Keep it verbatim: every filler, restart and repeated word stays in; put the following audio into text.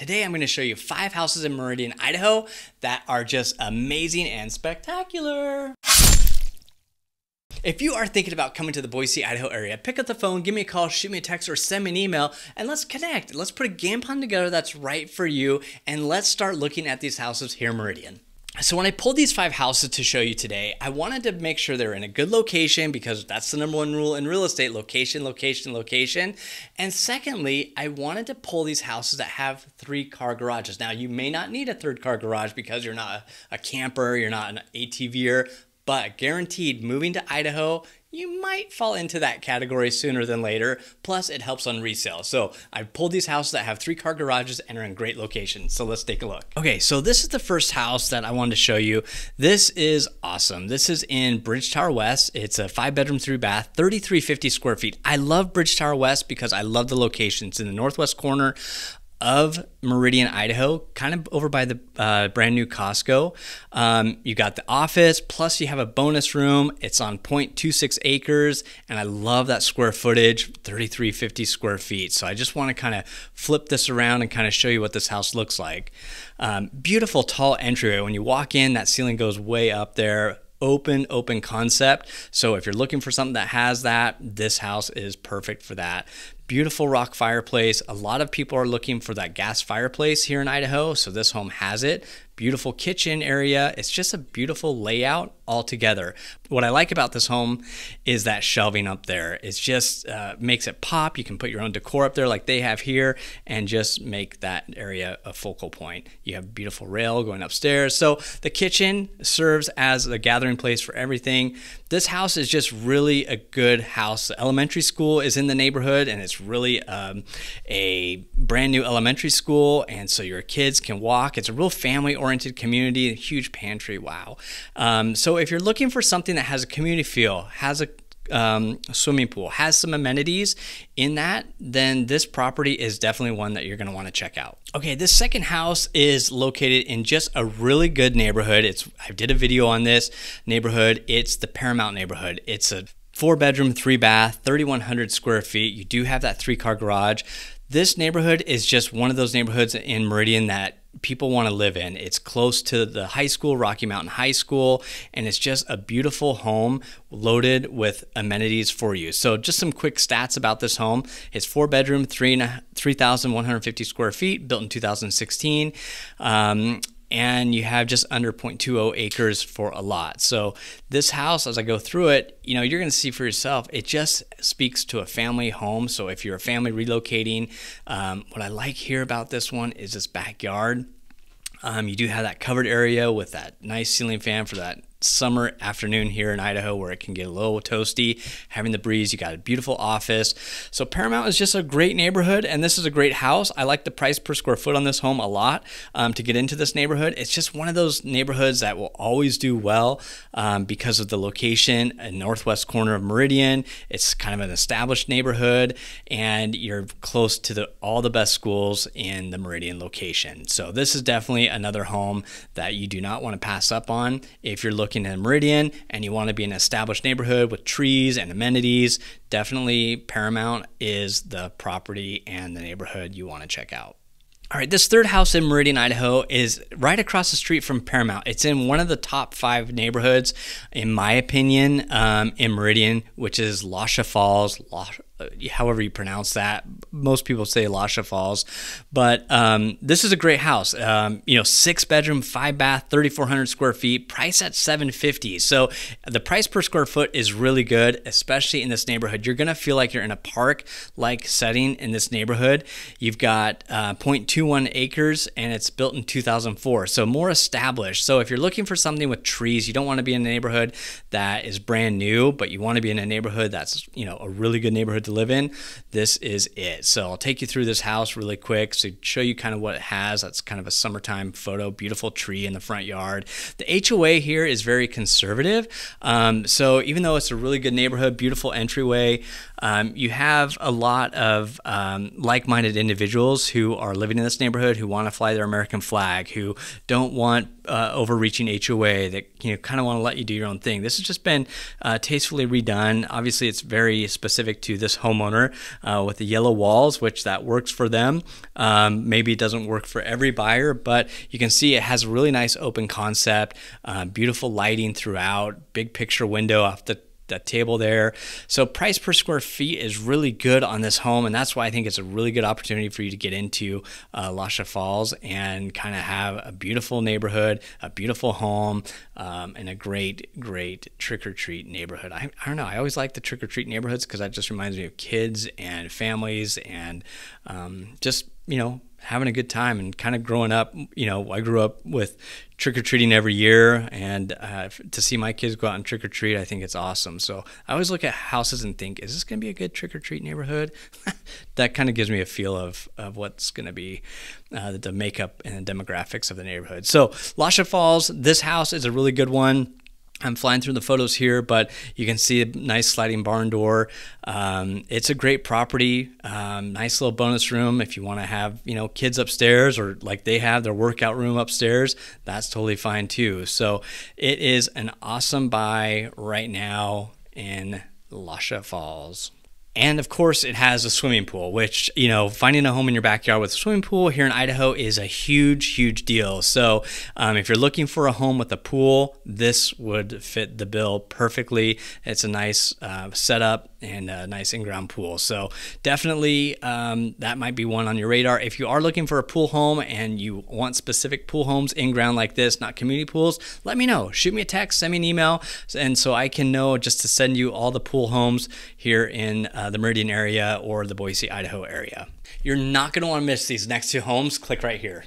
Today I'm going to show you five houses in Meridian, Idaho that are just amazing and spectacular. If you are thinking about coming to the Boise, Idaho area, pick up the phone, give me a call, shoot me a text, or send me an email, and let's connect. Let's put a game plan together that's right for you, and let's start looking at these houses here in Meridian. So when I pulled these five houses to show you today, I wanted to make sure they're in a good location because that's the number one rule in real estate: location, location, location. And secondly, I wanted to pull these houses that have three car garages. Now, you may not need a third car garage because you're not a, a camper, you're not an A T V-er, but guaranteed, moving to Idaho, you might fall into that category sooner than later. Plus, it helps on resale. So I pulled these houses that have three car garages and are in great locations. So let's take a look. Okay, so this is the first house that I wanted to show you. This is awesome. This is in Bridgetower West. It's a five bedroom, three bath, thirty-three fifty square feet. I love Bridgetower West because I love the location. It's in the northwest corner of Meridian, Idaho, kind of over by the uh, brand new Costco. Um, you got the office, plus you have a bonus room. It's on point two six acres, and I love that square footage, thirty-three fifty square feet. So I just want to kind of flip this around and kind of show you what this house looks like. Um, beautiful tall entryway. When you walk in, that ceiling goes way up there. Open, open concept. So if you're looking for something that has that, this house is perfect for that. Beautiful rock fireplace. A lot of people are looking for that gas fireplace here in Idaho, so this home has it. Beautiful kitchen area. It's just a beautiful layout altogether. What I like about this home is that shelving up there. It just uh, makes it pop. You can put your own decor up there like they have here and just make that area a focal point. You have beautiful rail going upstairs. So the kitchen serves as a gathering place for everything. This house is just really a good house. The elementary school is in the neighborhood, and it's really um, a brand new elementary school, and so your kids can walk. It's a real family oriented community, a huge pantry. Wow. Um, so if you're looking for something that has a community feel, has a um, swimming pool, has some amenities in that, then this property is definitely one that you're going to want to check out. Okay, this second house is located in just a really good neighborhood. It's I did a video on this neighborhood. It's the Paramount neighborhood. It's a four bedroom, three bath, thirty-one hundred square feet. You do have that three car garage. This neighborhood is just one of those neighborhoods in Meridian that people want to live in. It's close to the high school, Rocky Mountain High School, and it's just a beautiful home loaded with amenities for you. So just some quick stats about this home. It's four bedroom, three thousand one hundred fifty square feet, built in two thousand sixteen. Um, and you have just under point two zero acres for a lot. So this house, as I go through it, you know, you're gonna see for yourself, it just speaks to a family home. So if you're a family relocating, um, what I like here about this one is this backyard. Um, you do have that covered area with that nice ceiling fan for that summer afternoon here in Idaho where it can get a little toasty, having the breeze. You got a beautiful office. So Paramount is just a great neighborhood, and this is a great house. I like the price per square foot on this home a lot um, to get into this neighborhood. It's just one of those neighborhoods that will always do well um, because of the location in northwest corner of Meridian. It's kind of an established neighborhood, and you're close to the all the best schools in the Meridian location. So this is definitely another home that you do not want to pass up on if you're looking in Meridian and you want to be in an established neighborhood with trees and amenities. Definitely Paramount is the property and the neighborhood you want to check out. All right, this third house in Meridian, Idaho is right across the street from Paramount. It's in one of the top five neighborhoods, in my opinion, um, in Meridian, which is Lochsa Falls, Loch however you pronounce that. Most people say Lochsa Falls, but um, this is a great house. Um, you know, six bedroom, five bath, thirty-four hundred square feet, price at seven fifty. So the price per square foot is really good, especially in this neighborhood. You're gonna feel like you're in a park-like setting in this neighborhood. You've got uh, point two one acres, and it's built in two thousand four, so more established. So if you're looking for something with trees, you don't want to be in a neighborhood that is brand new, but you want to be in a neighborhood that's, you know, a really good neighborhood to live in, this is it. So I'll take you through this house really quick to show you kind of what it has. That's kind of a summertime photo. Beautiful tree in the front yard. The H O A here is very conservative. Um, so even though it's a really good neighborhood, beautiful entryway, um, you have a lot of um, like-minded individuals who are living in this neighborhood, who want to fly their American flag, who don't want uh, overreaching H O A, that, you know, kind of want to let you do your own thing. This has just been uh, tastefully redone. Obviously, it's very specific to this homeowner uh, with the yellow walls, which that works for them. Um, maybe it doesn't work for every buyer, but you can see it has a really nice open concept, uh, beautiful lighting throughout, big picture window off the that table there. So price per square feet is really good on this home, and that's why I think it's a really good opportunity for you to get into uh, Lochsa Falls and kind of have a beautiful neighborhood, a beautiful home, um, and a great, great trick-or-treat neighborhood. I, I don't know, I always like the trick-or-treat neighborhoods because that just reminds me of kids and families and um, just, you know, having a good time and kind of growing up. You know, I grew up with trick-or-treating every year, and uh, to see my kids go out and trick-or-treat, I think it's awesome. So I always look at houses and think, is this going to be a good trick-or-treat neighborhood? That kind of gives me a feel of, of what's going to be uh, the makeup and the demographics of the neighborhood. So Lochsa Falls, this house is a really good one. I'm flying through the photos here, but you can see a nice sliding barn door. Um, it's a great property, um, nice little bonus room if you want to have, you know, kids upstairs, or like they have their workout room upstairs. That's totally fine too. So it is an awesome buy right now in Lochsa Falls. And of course it has a swimming pool, which, you know, finding a home in your backyard with a swimming pool here in Idaho is a huge, huge deal. So um, if you're looking for a home with a pool, this would fit the bill perfectly. It's a nice uh, setup and a nice in-ground pool. So definitely um, that might be one on your radar. If you are looking for a pool home and you want specific pool homes in-ground like this, not community pools, let me know. Shoot me a text, send me an email, and so I can know just to send you all the pool homes here in uh, Uh, the Meridian area or the Boise, Idaho area. You're not going to want to miss these next two homes. Click right here.